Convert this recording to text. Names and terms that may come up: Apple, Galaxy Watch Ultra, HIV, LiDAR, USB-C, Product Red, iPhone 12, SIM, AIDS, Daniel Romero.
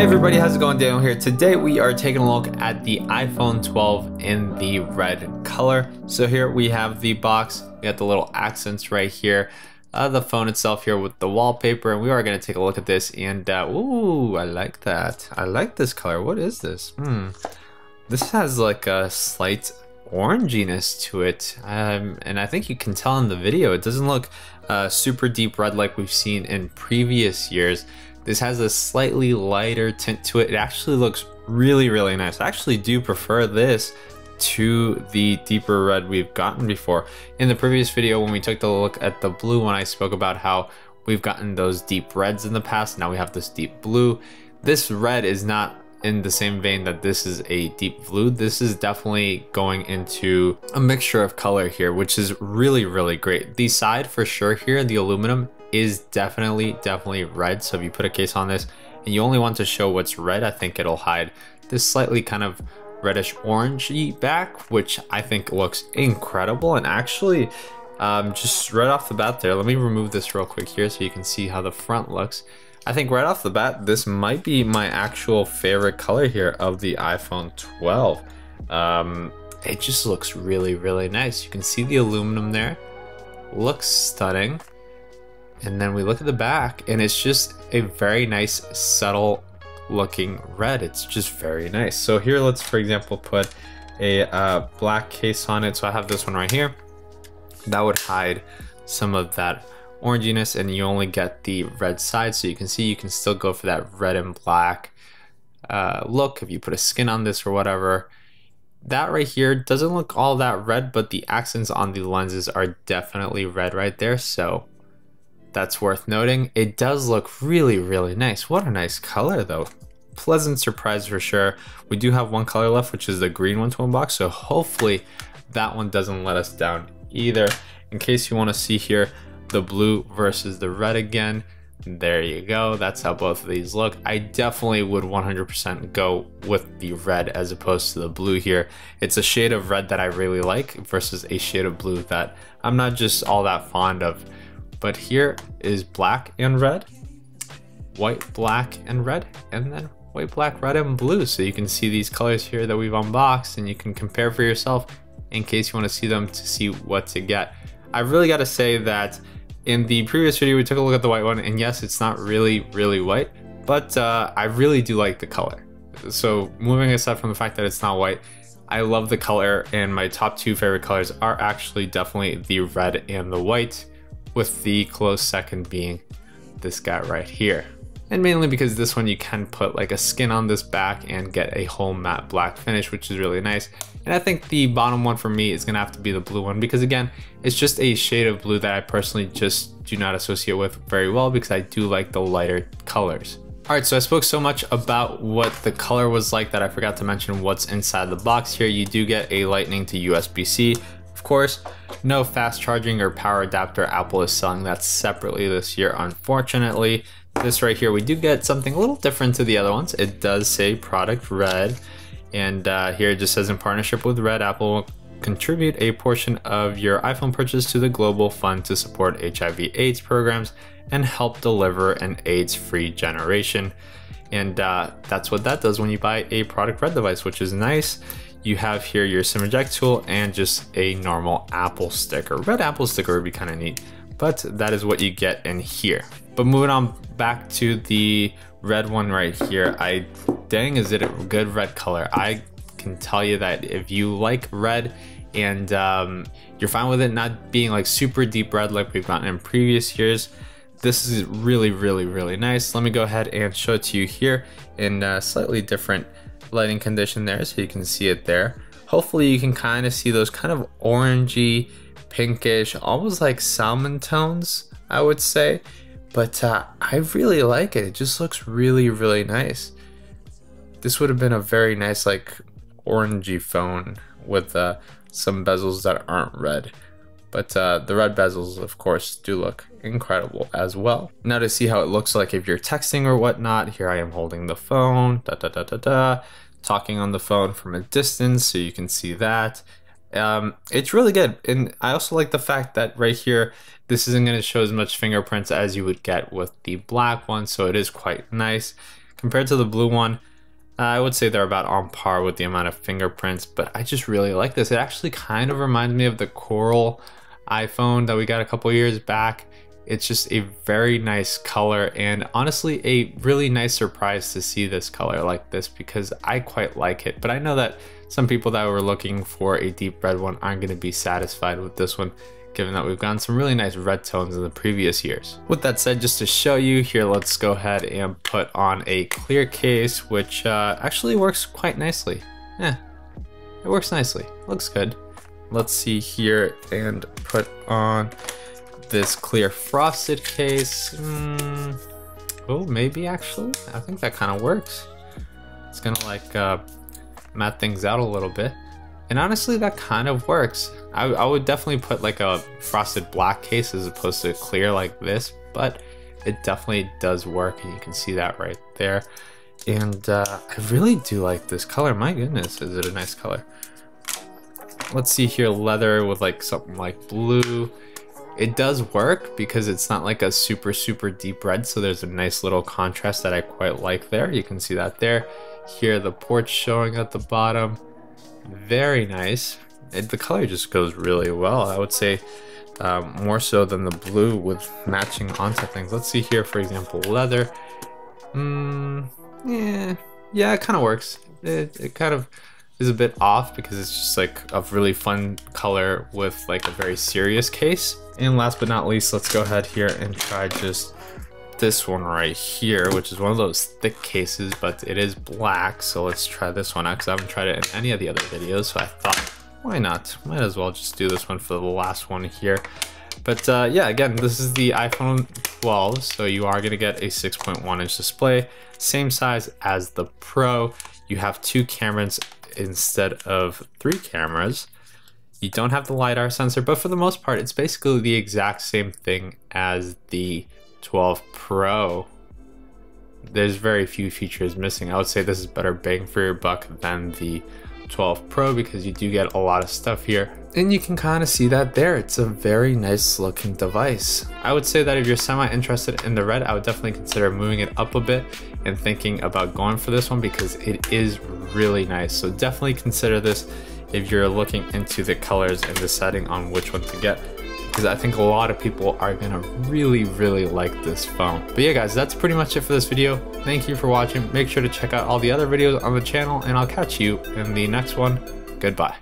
Hey everybody, how's it going? Daniel here. Today we are taking a look at the iPhone 12 in the red color. So here we have the box, we got the little accents right here, the phone itself here with the wallpaper, and we are going to take a look at this. And ooh, I like that. I like this color. What is this? This has like a slight oranginess to it, and I think you can tell in the video it doesn't look super deep red like we've seen in previous years. This has a slightly lighter tint to it. It actually looks really nice. I actually do prefer this to the deeper red we've gotten before. In the previous video when we took a look at the blue one, I spoke about how we've gotten those deep reds in the past. Now we have this deep blue. This red is not in the same vein that this is a deep blue. This is definitely going into a mixture of color here, which is really great. The side for sure here, the aluminum, is definitely red. So if you put a case on this and you only want to show what's red, I think it'll hide this slightly kind of reddish orangey back, which I think looks incredible. And actually, just right off the bat there, let me remove this real quick here so you can see how the front looks. I think right off the bat, this might be my actual favorite color here of the iPhone 12. It just looks really nice. You can see the aluminum there, looks stunning. And then we look at the back and it's just a very nice, subtle looking red. It's just very nice. So here, let's, for example, put a black case on it. So I have this one right here. That would hide some of that oranginess and you only get the red side. So you can see you can still go for that red and black look if you put a skin on this or whatever. That right here doesn't look all that red, but the accents on the lenses are definitely red right there. So that's worth noting. It does look really nice. What a nice color though. Pleasant surprise for sure. We do have one color left, which is the green one to unbox. So hopefully that one doesn't let us down either. In case you want to see here, the blue versus the red again. There you go. That's how both of these look. I definitely would 100% go with the red as opposed to the blue here. It's a shade of red that I really like versus a shade of blue that I'm not just all that fond of. But here is black and red, white, black and red, and then white, black, red, and blue. So you can see these colors here that we've unboxed and you can compare for yourself in case you want to see them to see what to get. I really got to say that in the previous video, we took a look at the white one, and yes, it's not really white, but I really do like the color. So moving aside from the fact that it's not white, I love the color, and my top two favorite colors are actually definitely the red and the white, with the close second being this guy right here. And mainly because this one you can put like a skin on this back and get a whole matte black finish, which is really nice. And I think the bottom one for me is gonna have to be the blue one, because again, it's just a shade of blue that I personally just do not associate with very well, because I do like the lighter colors. All right, so I spoke so much about what the color was like that I forgot to mention what's inside the box here. You do get a Lightning to USB-C, of course. No fast charging or power adapter. Apple is selling that separately this year, unfortunately. This right here, we do get something a little different to the other ones. It does say Product Red, and here it just says, in partnership with Red, Apple will contribute a portion of your iPhone purchase to the Global Fund to support HIV/AIDS programs and help deliver an AIDS-free generation. And that's what that does when you buy a Product Red device, which is nice. You have here your SIM eject tool and just a normal Apple sticker. Red Apple sticker would be kind of neat, but that is what you get in here. But moving on back to the red one right here, dang, is it a good red color. I can tell you that if you like red and you're fine with it not being like super deep red like we've gotten in previous years, this is really nice. Let me go ahead and show it to you here in a slightly different lighting condition there, so you can see it there. Hopefully you can kind of see those kind of orangey, pinkish, almost like salmon tones, I would say. But I really like it. It just looks really nice. This would have been a very nice like orangey phone with some bezels that aren't red. But the red bezels, of course, do look incredible as well. Now to see how it looks like if you're texting or whatnot, here I am holding the phone, talking on the phone from a distance, so you can see that. It's really good, and I also like the fact that right here, this isn't going to show as much fingerprints as you would get with the black one, so it is quite nice. Compared to the blue one, I would say they're about on par with the amount of fingerprints, but I just really like this. It actually kind of reminds me of the coral iPhone that we got a couple years back. It's just a very nice color, and honestly a really nice surprise to see this color like this because I quite like it. But I know that some people that were looking for a deep red one aren't going to be satisfied with this one, given that we've gotten some really nice red tones in the previous years. With that said, just to show you here, let's go ahead and put on a clear case, which actually works quite nicely. Yeah, it works nicely, looks good. Let's see here and put on this clear frosted case. Oh, maybe actually, I think that kind of works. It's gonna like mat things out a little bit. And honestly, that kind of works. I would definitely put like a frosted black case as opposed to clear like this, but it definitely does work, and you can see that right there. And I really do like this color. My goodness, is it a nice color. Let's see here, leather with like something like blue. It does work because it's not like a super, super deep red, so there's a nice little contrast that I quite like there. You can see that there. Here, the porch showing at the bottom. Very nice. The color just goes really well, I would say, more so than the blue with matching onto things. Let's see here, for example, leather. Yeah, it kind of works. It kind of is a bit off because it's just like a really fun color with like a very serious case. And last but not least, let's go ahead here and try just this one right here, which is one of those thick cases, but it is black. So let's try this one out because I haven't tried it in any of the other videos, so I thought, why not? Might as well just do this one for the last one here. But yeah, again, this is the iPhone 12, so you are going to get a 6.1 inch display, same size as the Pro. You have 2 cameras instead of 3 cameras. You don't have the LiDAR sensor, but for the most part, it's basically the exact same thing as the 12 Pro. There's very few features missing. I would say this is better bang for your buck than the 12 Pro because you do get a lot of stuff here, and you can kind of see that there. It's a very nice looking device. I would say that if you're semi interested in the red, I would definitely consider moving it up a bit and thinking about going for this one because it is really nice. So definitely consider this if you're looking into the colors and deciding on which one to get, because I think a lot of people are gonna really, really like this phone. But yeah guys, that's pretty much it for this video. Thank you for watching. Make sure to check out all the other videos on the channel, and I'll catch you in the next one. Goodbye.